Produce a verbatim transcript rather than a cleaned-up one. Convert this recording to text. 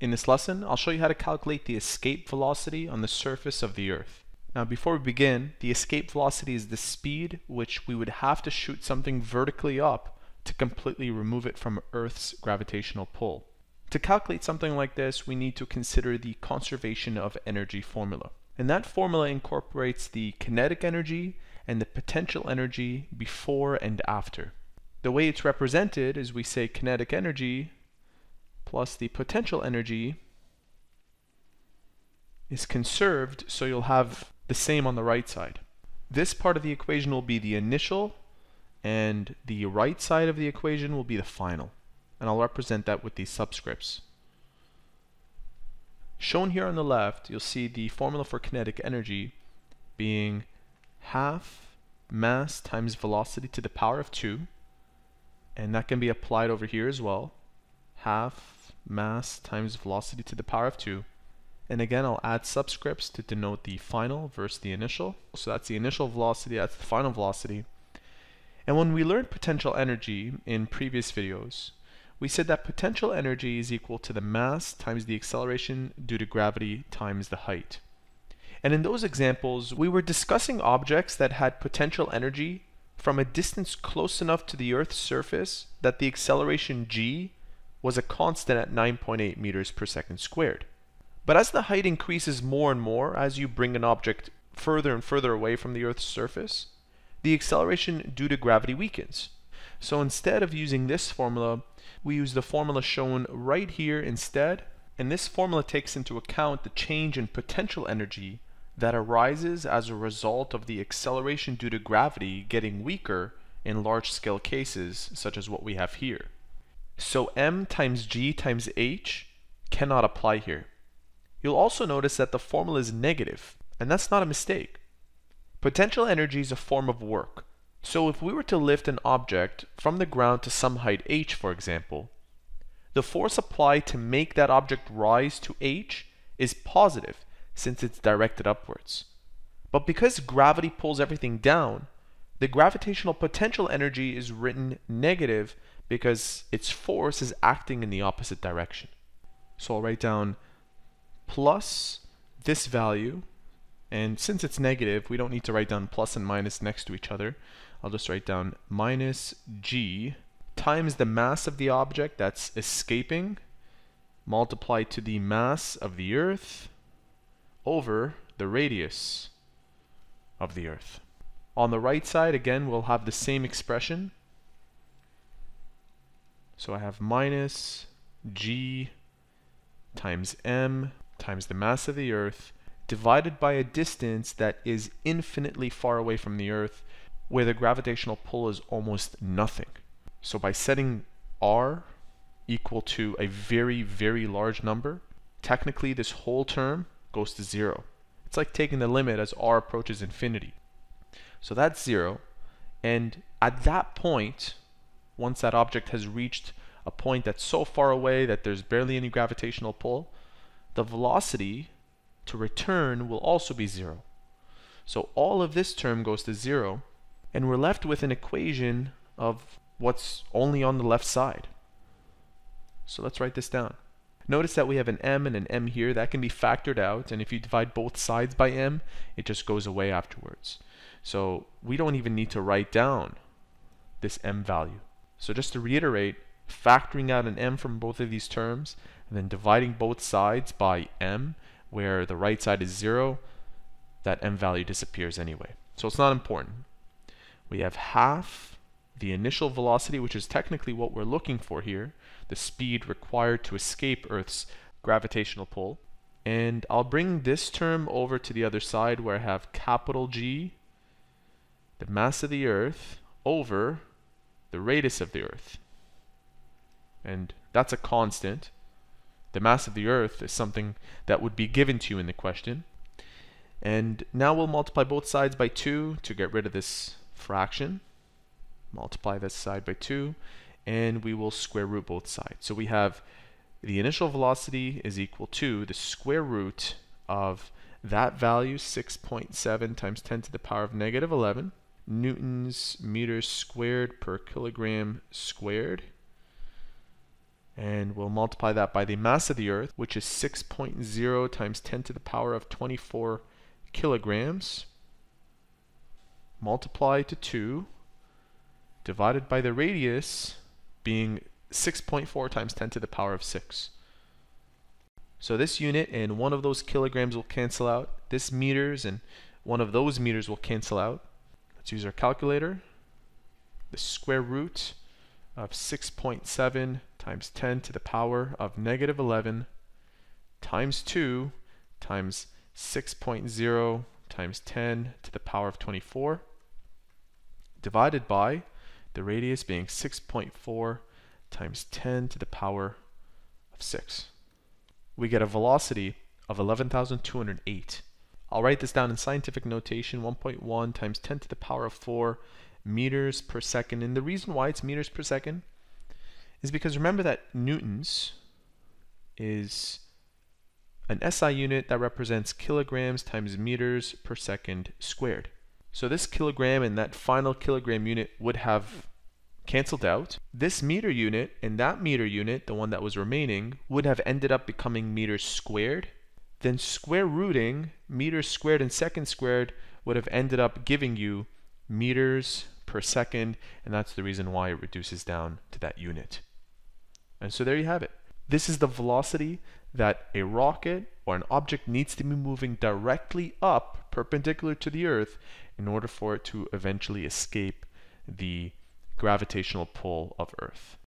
In this lesson, I'll show you how to calculate the escape velocity on the surface of the Earth. Now, before we begin, the escape velocity is the speed which we would have to shoot something vertically up to completely remove it from Earth's gravitational pull. To calculate something like this, we need to consider the conservation of energy formula. And that formula incorporates the kinetic energy and the potential energy before and after. The way it's represented is we say kinetic energy plus the potential energy is conserved, so you'll have the same on the right side. This part of the equation will be the initial, and the right side of the equation will be the final. And I'll represent that with these subscripts. Shown here on the left, you'll see the formula for kinetic energy being half mass times velocity to the power of two, and that can be applied over here as well. Half mass times velocity to the power of two. And again, I'll add subscripts to denote the final versus the initial. So that's the initial velocity, that's the final velocity. And when we learned potential energy in previous videos, we said that potential energy is equal to the mass times the acceleration due to gravity times the height. And in those examples, we were discussing objects that had potential energy from a distance close enough to the Earth's surface that the acceleration g was a constant at nine point eight meters per second squared. But as the height increases more and more, as you bring an object further and further away from the Earth's surface, the acceleration due to gravity weakens. So instead of using this formula, we use the formula shown right here instead, and this formula takes into account the change in potential energy that arises as a result of the acceleration due to gravity getting weaker in large-scale cases such as what we have here. So m times g times h cannot apply here. You'll also notice that the formula is negative, and that's not a mistake. Potential energy is a form of work. So if we were to lift an object from the ground to some height h, for example, the force applied to make that object rise to h is positive since it's directed upwards. But because gravity pulls everything down, the gravitational potential energy is written negative because its force is acting in the opposite direction. So I'll write down plus this value, and since it's negative, we don't need to write down plus and minus next to each other. I'll just write down minus g times the mass of the object that's escaping multiplied to the mass of the Earth over the radius of the Earth. On the right side, again, we'll have the same expression. So I have minus g times m times the mass of the Earth divided by a distance that is infinitely far away from the Earth, where the gravitational pull is almost nothing. So by setting r equal to a very, very large number, technically this whole term goes to zero. It's like taking the limit as r approaches infinity. So that's zero, and at that point, once that object has reached a point that's so far away that there's barely any gravitational pull, the velocity to return will also be zero. So all of this term goes to zero, and we're left with an equation of what's only on the left side. So let's write this down. Notice that we have an m and an m here. That can be factored out, and if you divide both sides by m, it just goes away afterwards. So we don't even need to write down this m value. So just to reiterate, factoring out an m from both of these terms, and then dividing both sides by m, where the right side is zero, that m value disappears anyway. So it's not important. We have half the initial velocity, which is technically what we're looking for here, the speed required to escape Earth's gravitational pull. And I'll bring this term over to the other side, where I have capital G, the mass of the Earth, over the radius of the Earth. And that's a constant. The mass of the Earth is something that would be given to you in the question. And now we'll multiply both sides by two to get rid of this fraction. Multiply this side by two, and we will square root both sides. So we have the initial velocity is equal to the square root of that value, six point seven times ten to the power of negative eleven, newtons meters squared per kilogram squared. and we'll multiply that by the mass of the Earth, which is six point zero times ten to the power of twenty-four kilograms, multiplied to two, divided by the radius being six point four times ten to the power of six. So this unit and one of those kilograms will cancel out. This meters and one of those meters will cancel out. Let's use our calculator. The square root of six point seven times ten to the power of negative eleven times two times six point zero times ten to the power of twenty-four, divided by the radius being six point four times ten to the power of six. We get a velocity of eleven thousand two hundred eight. I'll write this down in scientific notation, one point one times ten to the power of four meters per second. And the reason why it's meters per second is because remember that newtons is an S I unit that represents kilograms times meters per second squared. So this kilogram and that final kilogram unit would have canceled out. This meter unit and that meter unit, the one that was remaining, would have ended up becoming meters squared. Then square rooting meters squared and seconds squared would have ended up giving you meters per second, and that's the reason why it reduces down to that unit. And so there you have it. This is the velocity that a rocket or an object needs to be moving directly up perpendicular to the Earth in order for it to eventually escape the gravitational pull of Earth.